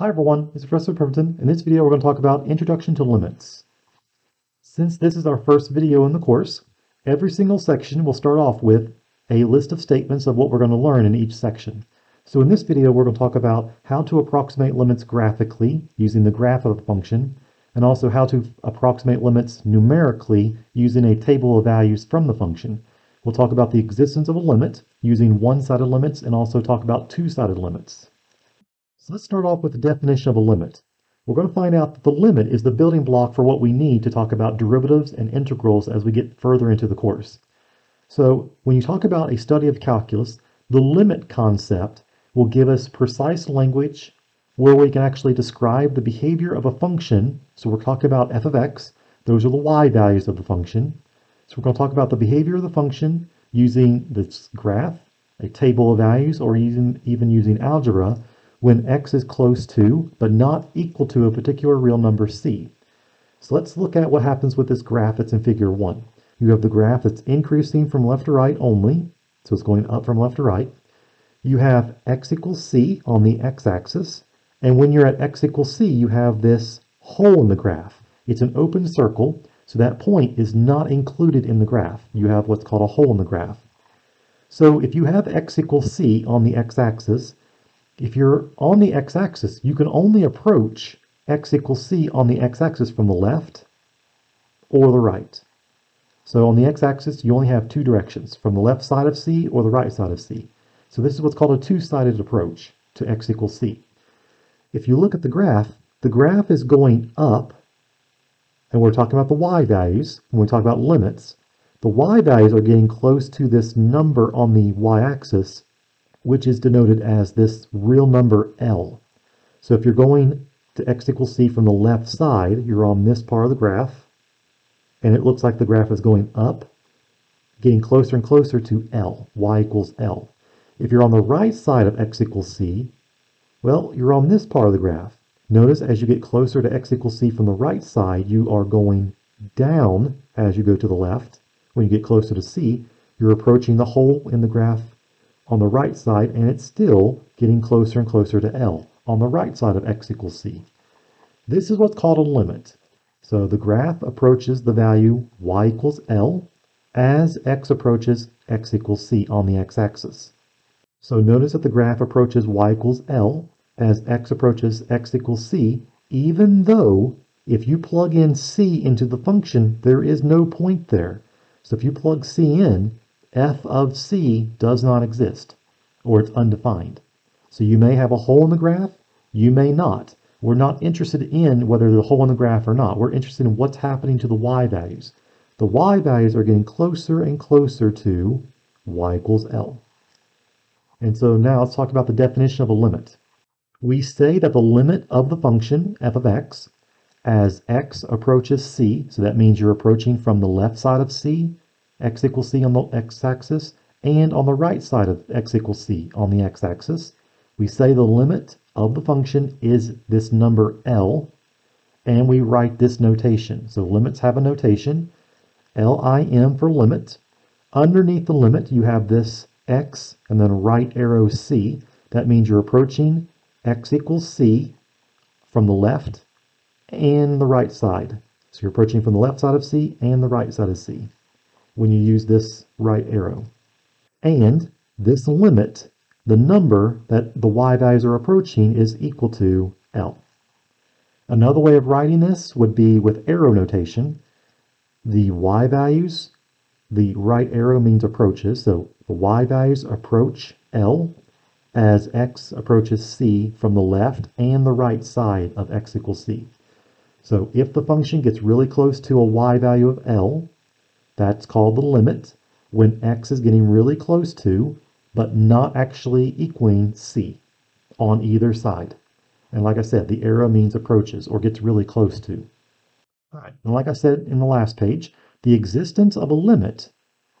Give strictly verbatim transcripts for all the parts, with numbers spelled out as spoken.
Hi everyone, it's Professor Pemberton. In this video we're going to talk about Introduction to Limits. Since this is our first video in the course, every single section will start off with a list of statements of what we're going to learn in each section. So in this video we're going to talk about how to approximate limits graphically using the graph of a function, and also how to approximate limits numerically using a table of values from the function. We'll talk about the existence of a limit using one-sided limits and also talk about two-sided limits. So let's start off with the definition of a limit. We're going to find out that the limit is the building block for what we need to talk about derivatives and integrals as we get further into the course. So when you talk about a study of calculus, the limit concept will give us precise language where we can actually describe the behavior of a function. So we're talking about f of x. Those are the y values of the function. So we're going to talk about the behavior of the function using this graph, a table of values, or even, even using algebra, when x is close to, but not equal to, a particular real number c. So let's look at what happens with this graph that's in figure one. You have the graph that's increasing from left to right only, so it's going up from left to right. You have x equals c on the x-axis, and when you're at x equals c, you have this hole in the graph. It's an open circle, so that point is not included in the graph. You have what's called a hole in the graph. So if you have x equals c on the x-axis, if you're on the x-axis, you can only approach x equals c on the x-axis from the left or the right. So on the x-axis, you only have two directions, from the left side of c or the right side of c. So this is what's called a two-sided approach to x equals c. If you look at the graph, the graph is going up, and we're talking about the y values when we talk about limits. The y values are getting close to this number on the y-axis, which is denoted as this real number L. So if you're going to x equals c from the left side, you're on this part of the graph, and it looks like the graph is going up, getting closer and closer to L, y equals L. If you're on the right side of x equals c, well, you're on this part of the graph. Notice as you get closer to x equals c from the right side, you are going down as you go to the left. When you get closer to c, you're approaching the hole in the graph on the right side, and it's still getting closer and closer to L on the right side of x equals c. This is what's called a limit. So the graph approaches the value y equals L as x approaches x equals c on the x-axis. So notice that the graph approaches y equals L as x approaches x equals c, even though if you plug in c into the function, there is no point there. So if you plug c in, f of c does not exist, or it's undefined. So you may have a hole in the graph, you may not. We're not interested in whether there's a hole in the graph or not. We're interested in what's happening to the y values. The y values are getting closer and closer to y equals L. And so now let's talk about the definition of a limit. We say that the limit of the function f of x as x approaches c, so that means you're approaching from the left side of c, x equals c on the x-axis, and on the right side of x equals c on the x-axis. We say the limit of the function is this number L, and we write this notation. So limits have a notation, L I M for limit. Underneath the limit, you have this x and then right arrow c. That means you're approaching x equals c from the left and the right side. So you're approaching from the left side of c and the right side of c when you use this right arrow. And this limit, the number that the y values are approaching, is equal to L. Another way of writing this would be with arrow notation. The y values, the right arrow means approaches, so the y values approach L as x approaches c from the left and the right side of x equals c. So if the function gets really close to a y value of L, that's called the limit, when x is getting really close to, but not actually equaling c on either side. And like I said, the arrow means approaches or gets really close to. All right. And like I said in the last page, the existence of a limit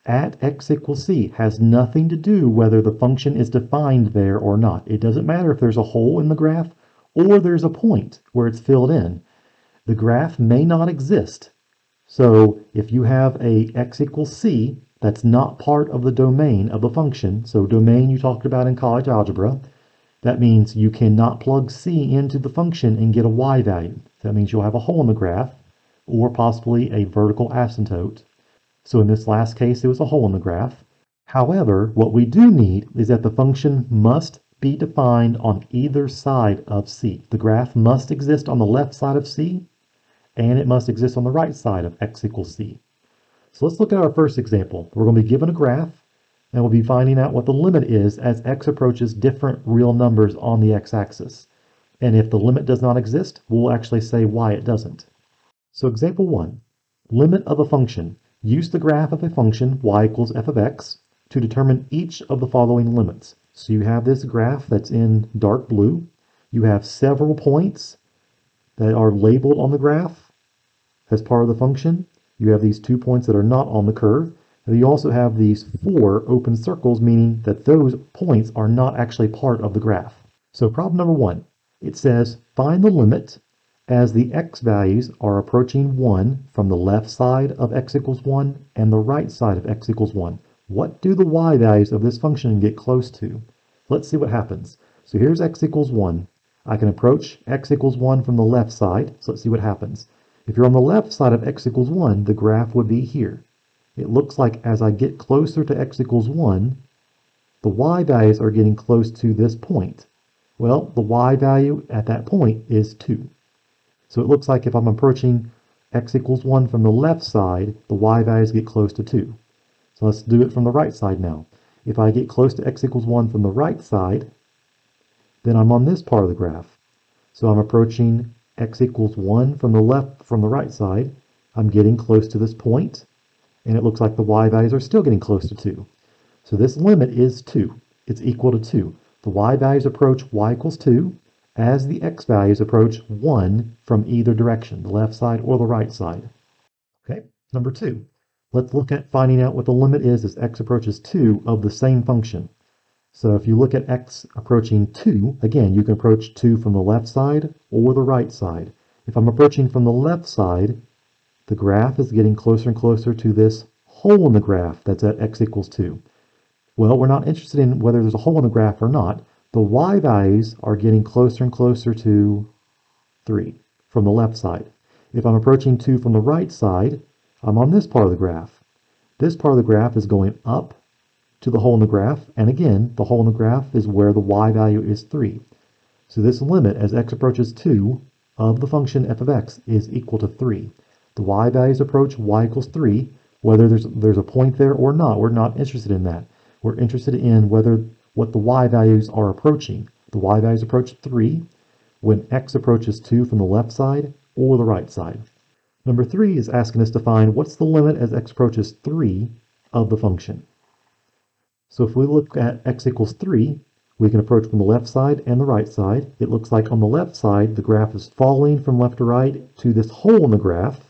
at x equals c has nothing to do whether the function is defined there or not. It doesn't matter if there's a hole in the graph or there's a point where it's filled in. The graph may not exist. So if you have a x equals c, that's not part of the domain of the function. So domain you talked about in college algebra. That means you cannot plug C into the function and get a Y value. That means you'll have a hole in the graph or possibly a vertical asymptote. So in this last case, it was a hole in the graph. However, what we do need is that the function must be defined on either side of C. The graph must exist on the left side of C, and it must exist on the right side of x equals C. So let's look at our first example. We're going to be given a graph, and we'll be finding out what the limit is as x approaches different real numbers on the x-axis. And if the limit does not exist, we'll actually say why it doesn't. So example one, limit of a function. Use the graph of a function y equals f of x to determine each of the following limits. So you have this graph that's in dark blue. You have several points that are labeled on the graph as part of the function. You have these two points that are not on the curve. And you also have these four open circles, meaning that those points are not actually part of the graph. So problem number one, it says find the limit as the x values are approaching one from the left side of x equals one and the right side of x equals one. What do the y values of this function get close to? Let's see what happens. So here's x equals one. I can approach x equals one from the left side, so let's see what happens. If you're on the left side of x equals one, the graph would be here. It looks like as I get closer to x equals one, the y values are getting close to this point. Well, the y value at that point is two. So it looks like if I'm approaching x equals one from the left side, the y values get close to two. So let's do it from the right side now. If I get close to x equals one from the right side, then I'm on this part of the graph. So I'm approaching x equals one from the left, from the right side. I'm getting close to this point, and it looks like the y values are still getting close to two. So this limit is two. It's equal to two. The y values approach y equals two as the x values approach one from either direction, the left side or the right side. Okay, number two. Let's look at finding out what the limit is as x approaches two of the same function. So if you look at x approaching two, again, you can approach two from the left side or the right side. If I'm approaching from the left side, the graph is getting closer and closer to this hole in the graph that's at x equals two. Well, we're not interested in whether there's a hole in the graph or not. The y values are getting closer and closer to three from the left side. If I'm approaching two from the right side, I'm on this part of the graph. This part of the graph is going up to the hole in the graph, and again, the hole in the graph is where the y value is three. So this limit as x approaches two of the function f of x is equal to three. The y values approach y equals three. Whether there's, there's a point there or not, we're not interested in that. We're interested in whether what the y values are approaching. The y values approach three when x approaches two from the left side or the right side. Number three is asking us to find what's the limit as x approaches three of the function. So if we look at x equals three, we can approach from the left side and the right side. It looks like on the left side, the graph is falling from left to right to this hole in the graph.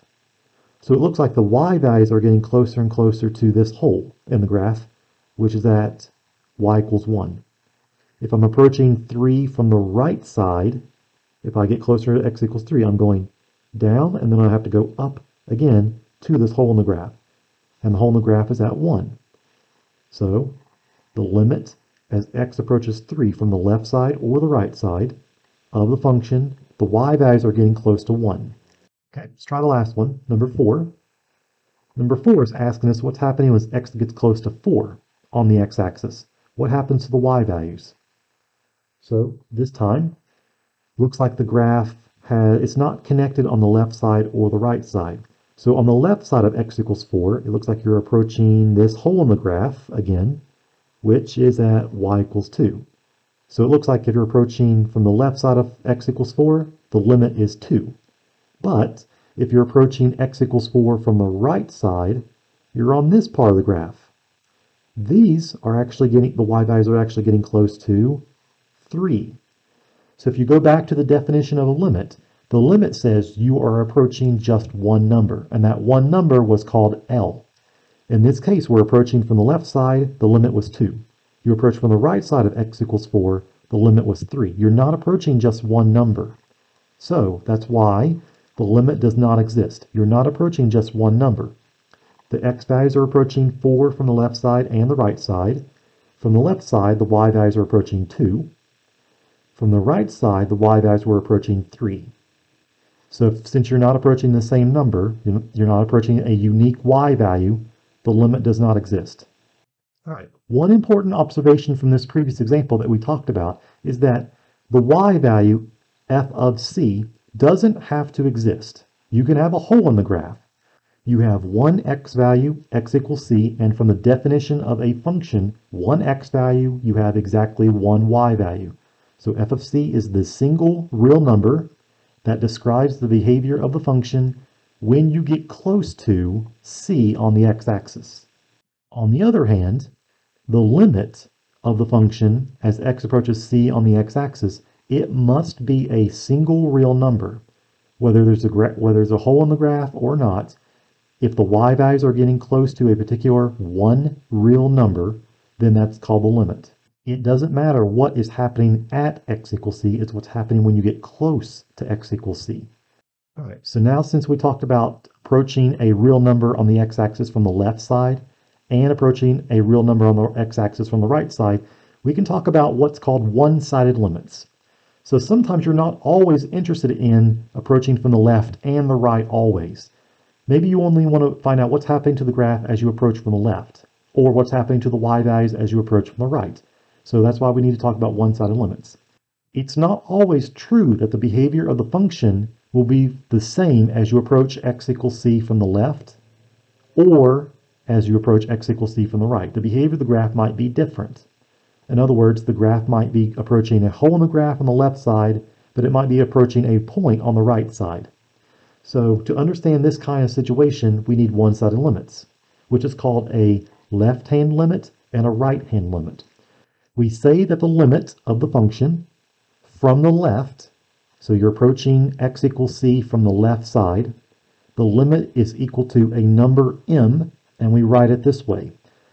So it looks like the y values are getting closer and closer to this hole in the graph, which is at y equals one. If I'm approaching three from the right side, if I get closer to x equals three, I'm going down, and then I have to go up again to this hole in the graph. And the hole in the graph is at one. So the limit as x approaches three from the left side or the right side of the function, the y values are getting close to one. Okay, let's try the last one, number four. Number four is asking us what's happening when x gets close to four on the x-axis. What happens to the y values? So this time, looks like the graph has, it's not connected on the left side or the right side. So on the left side of x equals four, it looks like you're approaching this hole in the graph again, which is at y equals two. So it looks like if you're approaching from the left side of x equals four, the limit is two. But if you're approaching x equals four from the right side, you're on this part of the graph. These are actually getting, the y values are actually getting close to three. So if you go back to the definition of a limit, the limit says you are approaching just one number, and that one number was called L. In this case, we're approaching from the left side, the limit was two. You approach from the right side of x equals four, the limit was three. You're not approaching just one number. So that's why the limit does not exist. You're not approaching just one number. The x values are approaching four from the left side and the right side. From the left side, the y values are approaching two. From the right side, the y-values were approaching three. So if, since you're not approaching the same number, you're not approaching a unique y-value, the limit does not exist. All right. One important observation from this previous example that we talked about is that the y-value f of c doesn't have to exist. You can have a hole in the graph. You have one x value, x equals c, and from the definition of a function, one x value, you have exactly one y value. So f of c is the single real number that describes the behavior of the function when you get close to c on the x-axis. On the other hand, the limit of the function as x approaches c on the x-axis, it must be a single real number. Whether there's a, whether there's a hole in the graph or not, if the y-values are getting close to a particular one real number, then that's called the limit. It doesn't matter what is happening at x equals c, it's what's happening when you get close to x equals c. All right, so now since we talked about approaching a real number on the x-axis from the left side and approaching a real number on the x-axis from the right side, we can talk about what's called one-sided limits. So sometimes you're not always interested in approaching from the left and the right always. Maybe you only want to find out what's happening to the graph as you approach from the left, or what's happening to the y-values as you approach from the right. So that's why we need to talk about one-sided limits. It's not always true that the behavior of the function will be the same as you approach x equals c from the left or as you approach x equals c from the right. The behavior of the graph might be different. In other words, the graph might be approaching a hole in the graph on the left side, but it might be approaching a point on the right side. So to understand this kind of situation, we need one-sided limits, which is called a left-hand limit and a right-hand limit. We say that the limit of the function from the left, so you're approaching x equals c from the left side, the limit is equal to a number m, and we write it this way.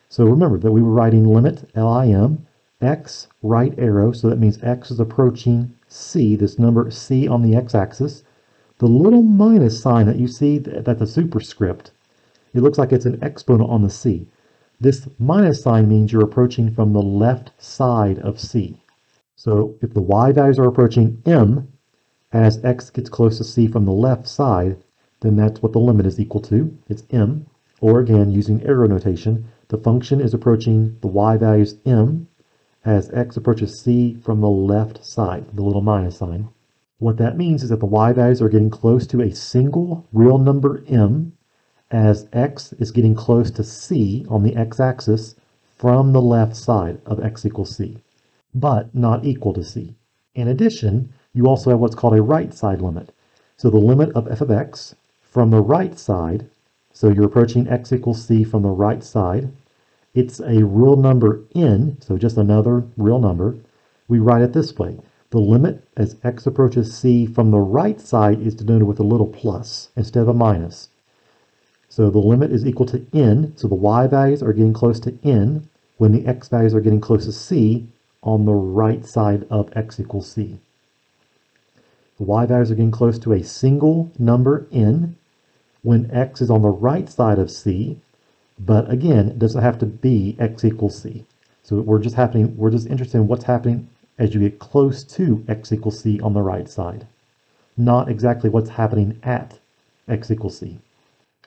So remember that we were writing limit, L I M, x right arrow, so that means x is approaching c, this number c on the x-axis. The little minus sign that you see, that's a superscript, it looks like it's an exponent on the c. This minus sign means you're approaching from the left side of c. So if the y-values are approaching m as x gets close to c from the left side, then that's what the limit is equal to. It's m, or again, using arrow notation, the function is approaching the y-values m as x approaches c from the left side, the little minus sign. What that means is that the y-values are getting close to a single real number m, as x is getting close to c on the x-axis from the left side of x equals c, but not equal to c. In addition, you also have what's called a right side limit. So the limit of f of x from the right side, so you're approaching x equals c from the right side, it's a real number n, so just another real number. We write it this way. The limit as x approaches c from the right side is denoted with a little plus instead of a minus. So the limit is equal to n, so the y values are getting close to n when the x values are getting close to c on the right side of x equals c. The y values are getting close to a single number n when x is on the right side of c, but again, it doesn't have to be x equals c. So we're just happening, we're just interested in what's happening as you get close to x equals c on the right side, not exactly what's happening at x equals c.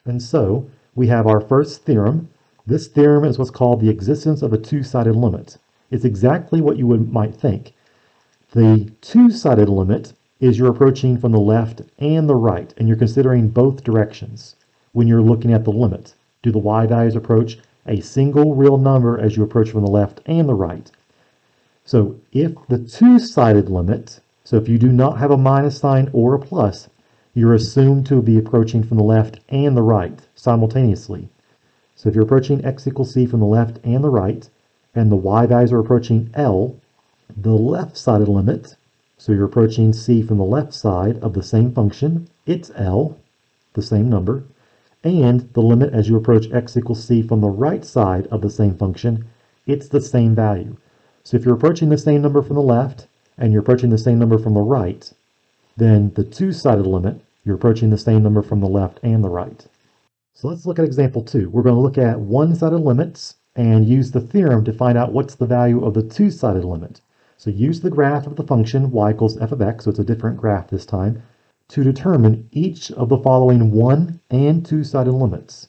And so we have our first theorem. This theorem is what's called the existence of a two-sided limit. It's exactly what you would, might think. The two-sided limit is you're approaching from the left and the right, and you're considering both directions when you're looking at the limit. Do the y-values approach a single real number as you approach from the left and the right? So if the two-sided limit, so if you do not have a minus sign or a plus, you're assumed to be approaching from the left and the right simultaneously. So if you're approaching x equals c from the left and the right, and the y values are approaching L, the left-sided limit, so you're approaching c from the left side of the same function, it's L, the same number, and the limit as you approach x equals c from the right side of the same function, it's the same value. So if you're approaching the same number from the left, and you're approaching the same number from the right, then the two-sided limit, you're approaching the same number from the left and the right. So let's look at example two. We're going to look at one-sided limits and use the theorem to find out what's the value of the two-sided limit. So use the graph of the function y equals f of x, so it's a different graph this time, to determine each of the following one and two-sided limits.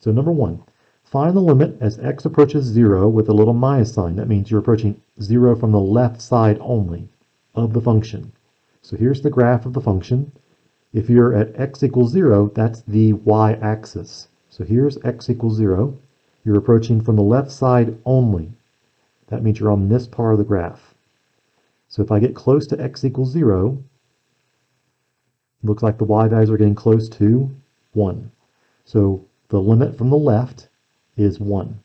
So number one, find the limit as x approaches zero with a little minus sign. That means you're approaching zero from the left side only of the function. So here's the graph of the function. If you're at x equals zero, that's the y-axis. So here's x equals zero. You're approaching from the left side only. That means you're on this part of the graph. So if I get close to x equals zero, looks like the y values are getting close to one. So the limit from the left is one.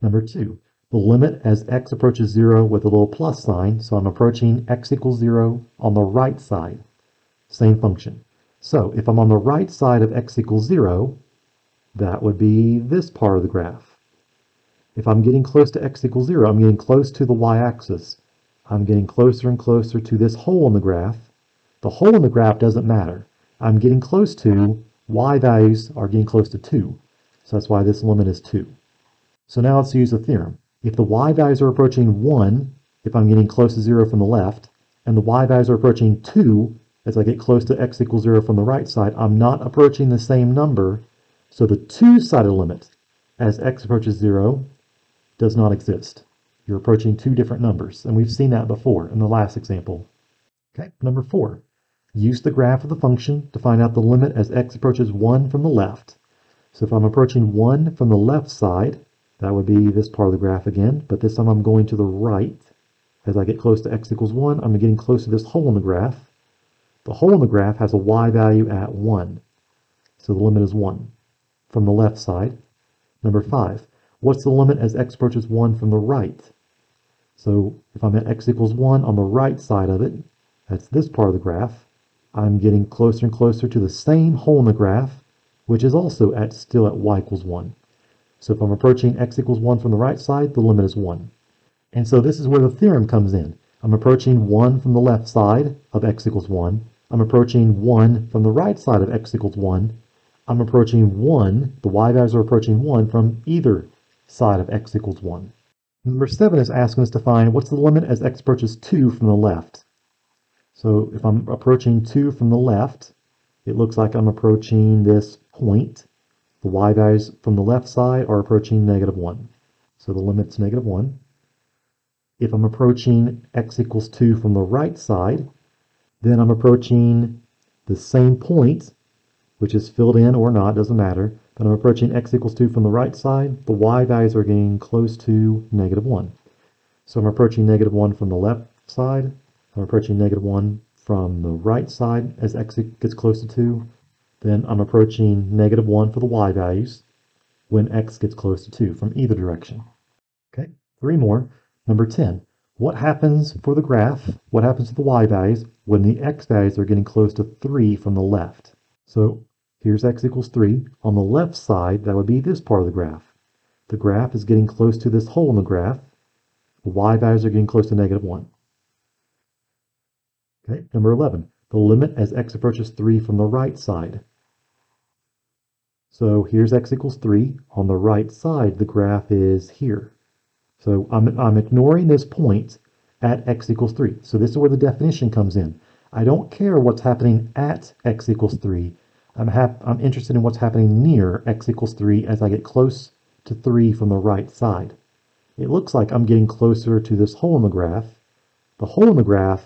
Number two, the limit as x approaches zero with a little plus sign. So I'm approaching x equals zero on the right side. Same function. So if I'm on the right side of x equals zero, that would be this part of the graph. If I'm getting close to x equals zero, I'm getting close to the y-axis. I'm getting closer and closer to this hole in the graph. The hole in the graph doesn't matter. I'm getting close to, y values are getting close to two. So that's why this limit is two. So now let's use a theorem. If the y values are approaching one, if I'm getting close to zero from the left, and the y values are approaching two, as I get close to x equals zero from the right side, I'm not approaching the same number, so the two-sided limit as x approaches zero does not exist. You're approaching two different numbers, and we've seen that before in the last example. Okay, number four. Use the graph of the function to find out the limit as x approaches one from the left. So if I'm approaching one from the left side, that would be this part of the graph again, but this time I'm going to the right. As I get close to x equals one, I'm getting close to this hole in the graph. The hole in the graph has a y value at one, so the limit is one from the left side. Number five, what's the limit as x approaches one from the right? So if I'm at x equals one on the right side of it, that's this part of the graph, I'm getting closer and closer to the same hole in the graph, which is also at still at y equals one. So if I'm approaching x equals one from the right side, the limit is one. And so this is where the theorem comes in. I'm approaching one from the left side of x equals one. I'm approaching one from the right side of x equals one. I'm approaching one, the y values are approaching one from either side of x equals one. Number seven is asking us to find what's the limit as x approaches two from the left. So if I'm approaching two from the left, it looks like I'm approaching this point. The y values from the left side are approaching negative one. So the limit's negative one. If I'm approaching x equals two from the right side, then I'm approaching the same point, which is filled in or not, doesn't matter. But I'm approaching x equals two from the right side. The y values are getting close to negative one. So I'm approaching negative one from the left side. I'm approaching negative one from the right side as x gets close to two. Then I'm approaching negative one for the y values when x gets close to two from either direction. Okay, three more. Number ten, what happens for the graph, what happens to the y values when the x values are getting close to three from the left? So here's x equals three. On the left side, that would be this part of the graph. The graph is getting close to this hole in the graph. The y values are getting close to negative one. Okay, number eleven, the limit as x approaches three from the right side. So here's x equals three. On the right side, the graph is here. So I'm, I'm ignoring this point at x equals three. So this is where the definition comes in. I don't care what's happening at x equals three. I'm, I'm interested in what's happening near x equals three as I get close to three from the right side. It looks like I'm getting closer to this hole in the graph. The hole in the graph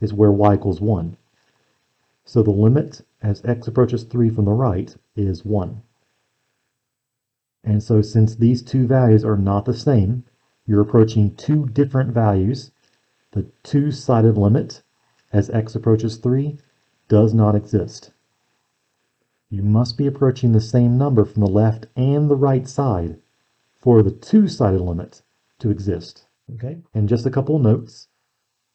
is where y equals one. So the limit as x approaches three from the right is one. And so since these two values are not the same, you're approaching two different values. The two-sided limit as x approaches three does not exist. You must be approaching the same number from the left and the right side for the two-sided limit to exist. Okay, and just a couple of notes.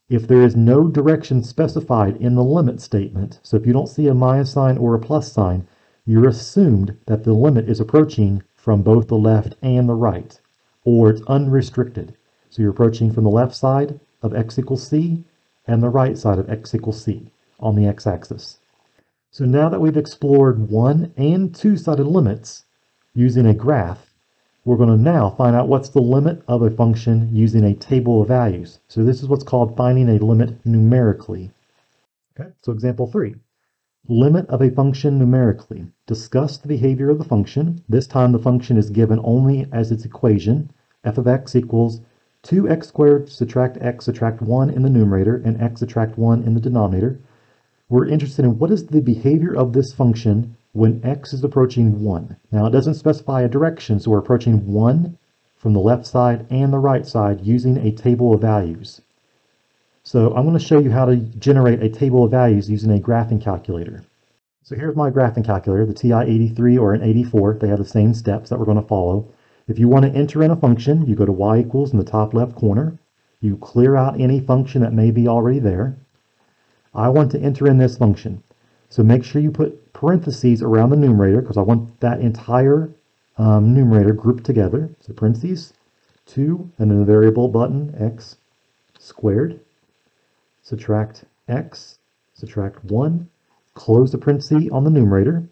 If there is no direction specified in the limit statement, so if you don't see a minus sign or a plus sign, you're assumed that the limit is approaching from both the left and the right, or it's unrestricted. So you're approaching from the left side of x equals c and the right side of x equals c on the x-axis. So now that we've explored one and two-sided limits using a graph, We're going to now find out what's the limit of a function using a table of values. So this is what's called finding a limit numerically. Okay, so example three, limit of a function numerically. Discuss the behavior of the function. This time the function is given only as its equation, f of x equals two x squared, subtract x, subtract one in the numerator, and x subtract one in the denominator. We're interested in what is the behavior of this function when x is approaching one. Now, it doesn't specify a direction, so we're approaching one from the left side and the right side using a table of values. So I'm going to show you how to generate a table of values using a graphing calculator. So here's my graphing calculator, the T I eighty-three or an eighty-four. They have the same steps that we're going to follow. If you want to enter in a function, you go to y equals in the top left corner. You clear out any function that may be already there. I want to enter in this function. So make sure you put parentheses around the numerator because I want that entire um, numerator grouped together. So parentheses, two, and then the variable button, x squared, subtract x, subtract one, close the parentheses on the numerator,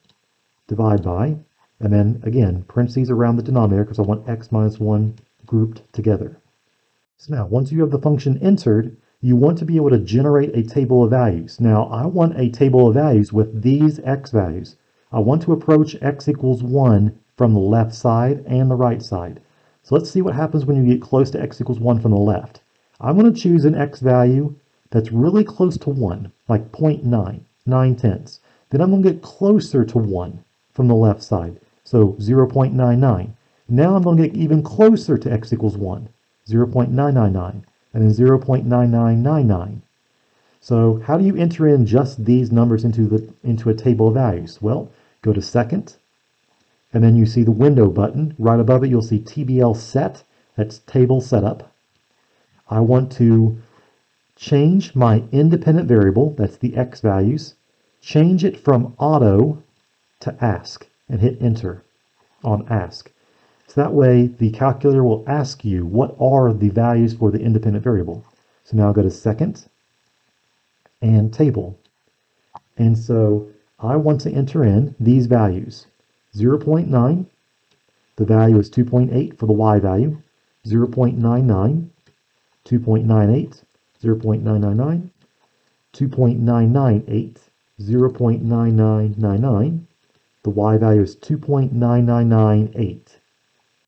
divide by, and then again, parentheses around the denominator because I want x minus one grouped together. So now, once you have the function entered, you want to be able to generate a table of values. Now, I want a table of values with these x values. I want to approach x equals one from the left side and the right side. So let's see what happens when you get close to x equals one from the left. I'm going to choose an x value that's really close to one, like zero point nine, nine tenths. Then I'm going to get closer to one from the left side, so zero point nine nine. Now I'm going to get even closer to x equals one, zero point nine nine nine. And then zero point nine nine nine nine. So how do you enter in just these numbers into the into a table of values? Well, go to second, and then you see the window button. Right above it, you'll see T B L set. That's table setup. I want to change my independent variable, that's the x values, change it from auto to ask, and hit enter on ask. So that way the calculator will ask you what are the values for the independent variable. So now I'll go to second and table. And so I want to enter in these values. zero point nine, the value is two point eight for the y value, zero point nine nine, two point nine eight, zero point nine nine nine, two point nine nine eight, zero point nine nine nine nine, the y value is two point nine nine nine eight.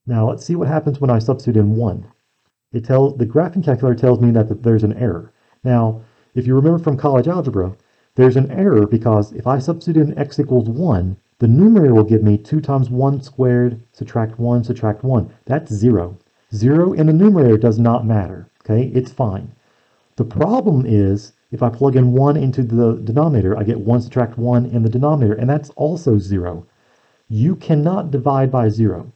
Now let's see what happens when I substitute in one. It tells, the graphing calculator tells me that, that there's an error. Now, if you remember from college algebra, there's an error because if I substitute in x equals one, the numerator will give me two times one squared, subtract one, subtract one. That's zero. Zero in the numerator does not matter, okay? It's fine. The problem is if I plug in one into the denominator, I get one subtract one in the denominator, and that's also zero. You cannot divide by zero.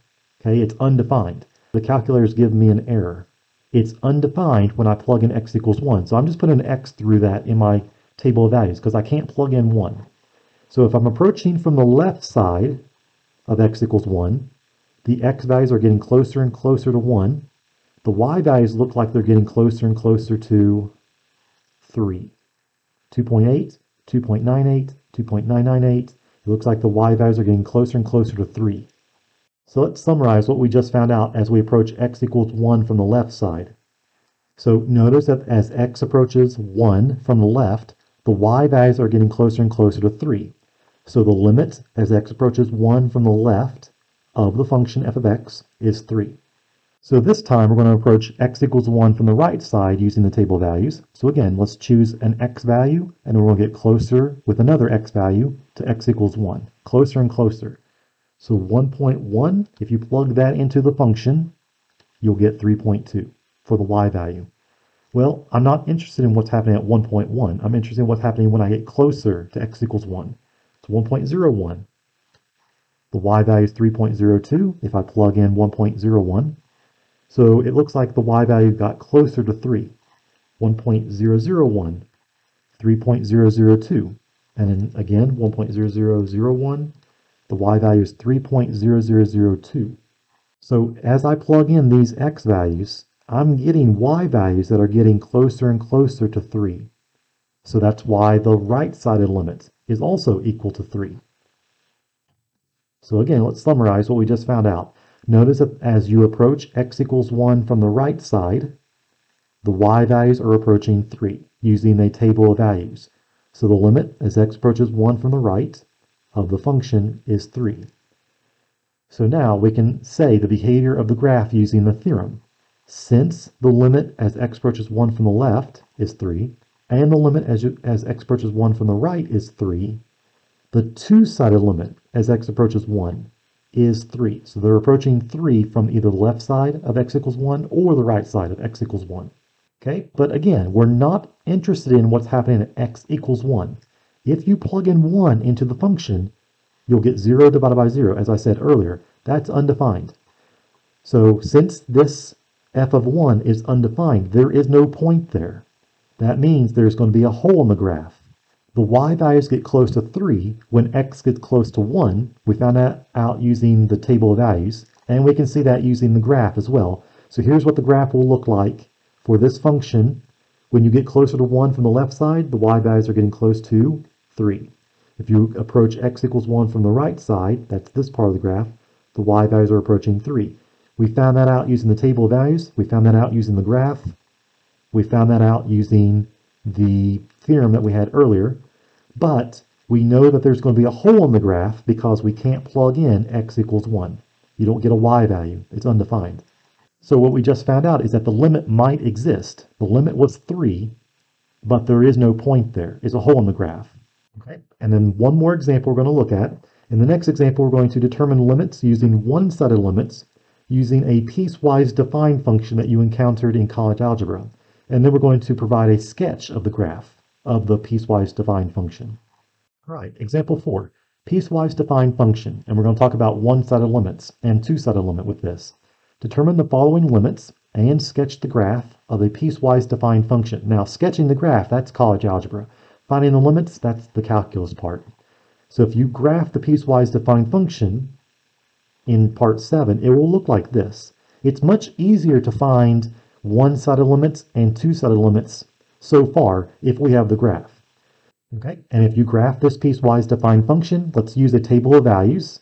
Okay, it's undefined. The calculators give me an error. It's undefined when I plug in x equals one. So I'm just putting an x through that in my table of values because I can't plug in one. So if I'm approaching from the left side of x equals one, the x values are getting closer and closer to one. The y values look like they're getting closer and closer to three. two point eight, two point nine eight, two point nine nine eight. It looks like the y values are getting closer and closer to three. So let's summarize what we just found out as we approach x equals one from the left side. So notice that as x approaches one from the left, the y values are getting closer and closer to three. So the limit as x approaches one from the left of the function f of x is three. So this time we're going to approach x equals one from the right side using the table values. So again, let's choose an x value, and then we're going to get closer with another x value to x equals one, closer and closer. So one point one, if you plug that into the function, you'll get three point two for the y value. Well, I'm not interested in what's happening at one point one. I'm interested in what's happening when I get closer to x equals one. So one point zero one. The y value is three point zero two if I plug in one point zero one. So it looks like the y value got closer to three. one point zero zero one, three point zero zero two, and then again one point zero zero zero one. The y value is three point zero zero zero two. So as I plug in these x values, I'm getting y values that are getting closer and closer to three. So that's why the right-sided limit is also equal to three. So again, let's summarize what we just found out. Notice that as you approach x equals one from the right side, the y values are approaching three using a table of values. So the limit as x approaches one from the right of the function is three. So now we can say the behavior of the graph using the theorem. Since the limit as x approaches one from the left is three, and the limit as, you, as x approaches one from the right is three, the two-sided limit as x approaches one is three. So they're approaching three from either the left side of x equals one or the right side of x equals one. Okay, but again, we're not interested in what's happening at x equals one. If you plug in one into the function, you'll get zero divided by zero, as I said earlier. That's undefined. So since this f of one is undefined, there is no point there. That means there's going to be a hole in the graph. The y values get close to three when x gets close to one. We found that out using the table of values, and we can see that using the graph as well. So here's what the graph will look like for this function. When you get closer to one from the left side, the y values are getting close to three. If you approach x equals one from the right side, that's this part of the graph, the y values are approaching three. We found that out using the table of values. We found that out using the graph. We found that out using the theorem that we had earlier. But we know that there's going to be a hole in the graph because we can't plug in x equals one. You don't get a y value. It's undefined. So what we just found out is that the limit might exist. The limit was three, but there is no point there. It's a hole in the graph. Okay. And then one more example we're going to look at. In the next example, we're going to determine limits using one-sided limits using a piecewise defined function that you encountered in college algebra. And then we're going to provide a sketch of the graph of the piecewise defined function. All right, example four, piecewise defined function. And we're going to talk about one-sided limits and two-sided limit with this. Determine the following limits and sketch the graph of a piecewise defined function. Now, sketching the graph, that's college algebra. Finding the limits, that's the calculus part. So if you graph the piecewise defined function in part seven, it will look like this. It's much easier to find one-sided limits and two-sided limits so far if we have the graph. Okay, and if you graph this piecewise defined function, let's use a table of values.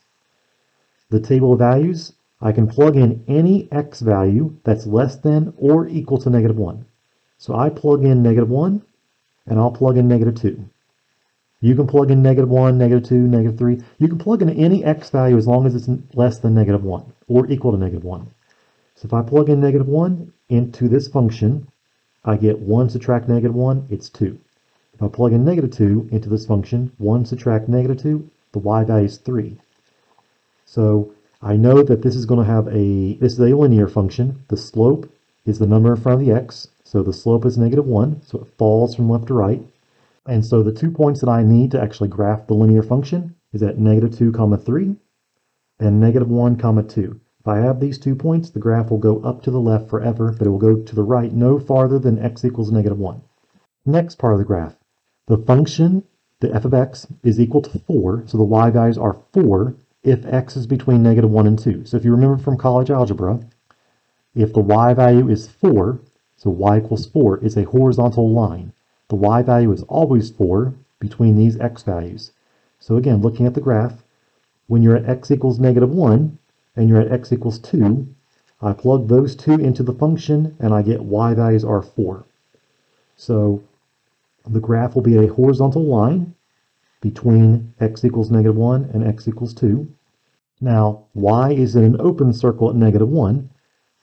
The table of values, I can plug in any x value that's less than or equal to negative one. So I plug in negative one, and I'll plug in negative two. You can plug in negative one, negative two, negative three. You can plug in any x value as long as it's less than negative one or equal to negative one. So if I plug in negative one into this function, I get one subtract negative one, it's two. If I plug in negative two into this function, one subtract negative two, the y value is three. So I know that this is going to have a, this is a linear function. The slope is the number in front of the x. So the slope is negative one, so it falls from left to right. And so the two points that I need to actually graph the linear function is at negative two comma three and negative one comma two. If I have these two points, the graph will go up to the left forever, but it will go to the right no farther than x equals negative one. Next part of the graph, the function, the f of x is equal to four, so the y values are four, if x is between negative one and two. So if you remember from college algebra, if the y value is four, so y equals four is a horizontal line. The y value is always four between these x values. So again, looking at the graph, when you're at x equals negative one and you're at x equals two, I plug those two into the function and I get y values are four. So the graph will be a horizontal line between x equals negative one and x equals two. Now, y is in an open circle at negative one.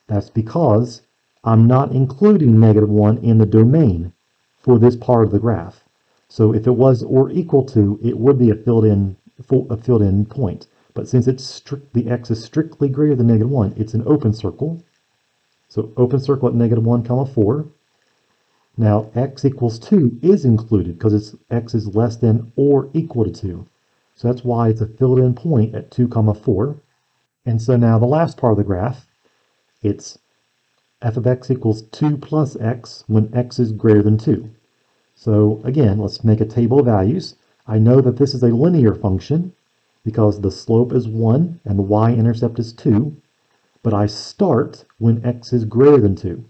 That's because I'm not including negative one in the domain for this part of the graph. So if it was or equal to, it would be a filled-in a filled-in point. But since it's strict, the x is strictly greater than negative one, it's an open circle. So open circle at negative one comma four. Now, x equals two is included because it's x is less than or equal to two. So that's why it's a filled-in point at two comma four. And so now the last part of the graph, it's f of x equals two plus x when x is greater than two. So again, let's make a table of values. I know that this is a linear function because the slope is one and the y-intercept is two, but I start when x is greater than two.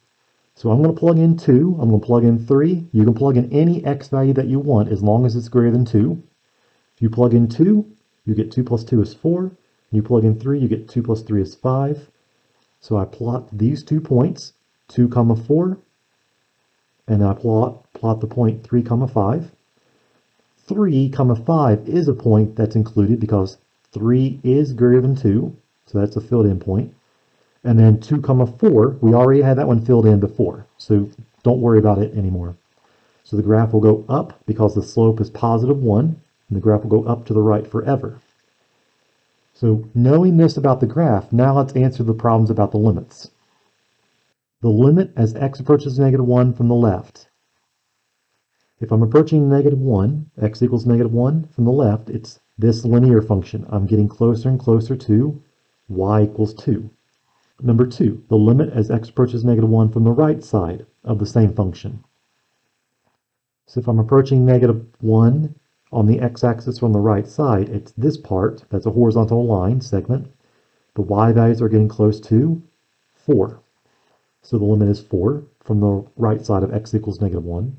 So I'm going to plug in two, I'm going to plug in three. You can plug in any x value that you want as long as it's greater than two. If you plug in two, you get two plus two is four. When you plug in three, you get two plus three is five. So I plot these two points, two comma four, and I plot, plot the point three comma five. three comma five is a point that's included because three is greater than two, so that's a filled in point. And then two comma four, we already had that one filled in before, so don't worry about it anymore. So the graph will go up because the slope is positive one, and the graph will go up to the right forever. So knowing this about the graph, now let's answer the problems about the limits. The limit as x approaches negative one from the left. If I'm approaching negative one, x equals negative one from the left, it's this linear function. I'm getting closer and closer to y equals two. Number two, the limit as x approaches negative one from the right side of the same function. So if I'm approaching negative one on the x-axis from the right side, it's this part, that's a horizontal line segment. The y values are getting close to four. So the limit is four from the right side of x equals negative one.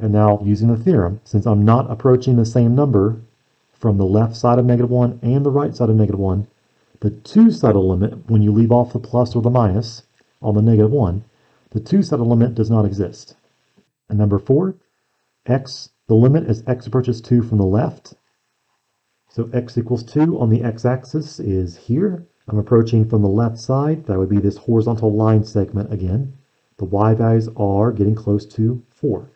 And now using the theorem, since I'm not approaching the same number from the left side of negative one and the right side of negative one, the two-sided limit, when you leave off the plus or the minus on the negative one, the two-sided limit does not exist. And number four, x, the limit as x approaches two from the left. So x equals two on the x-axis is here. I'm approaching from the left side. That would be this horizontal line segment again. The y values are getting close to four.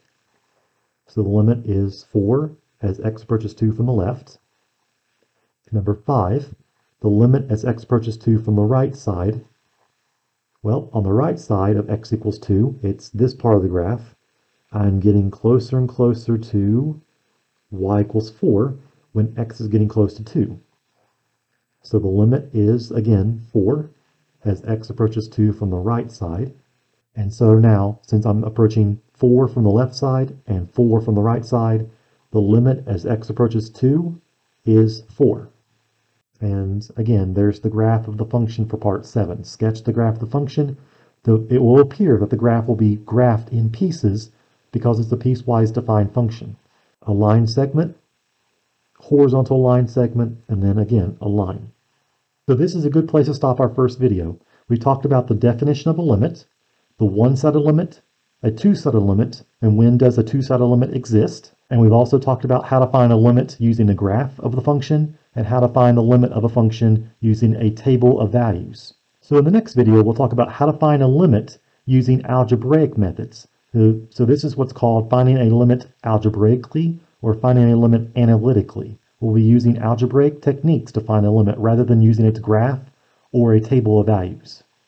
So the limit is four as x approaches two from the left. Number five, the limit as x approaches two from the right side. Well, on the right side of x equals two, it's this part of the graph. I'm getting closer and closer to y equals four when x is getting close to two. So the limit is, again, four as x approaches two from the right side. And so now, since I'm approaching four from the left side and four from the right side, the limit as x approaches two is four. And again, there's the graph of the function for part seven. Sketch the graph of the function. It will appear that the graph will be graphed in pieces because it's a piecewise defined function. A line segment, horizontal line segment, and then again, a line. So this is a good place to stop our first video. We talked about the definition of a limit, the one-sided limit, a two-sided limit, and when does a two-sided limit exist? And we've also talked about how to find a limit using the graph of the function and how to find the limit of a function using a table of values. So in the next video, we'll talk about how to find a limit using algebraic methods. So this is what's called finding a limit algebraically or finding a limit analytically. We'll be using algebraic techniques to find a limit rather than using its graph or a table of values.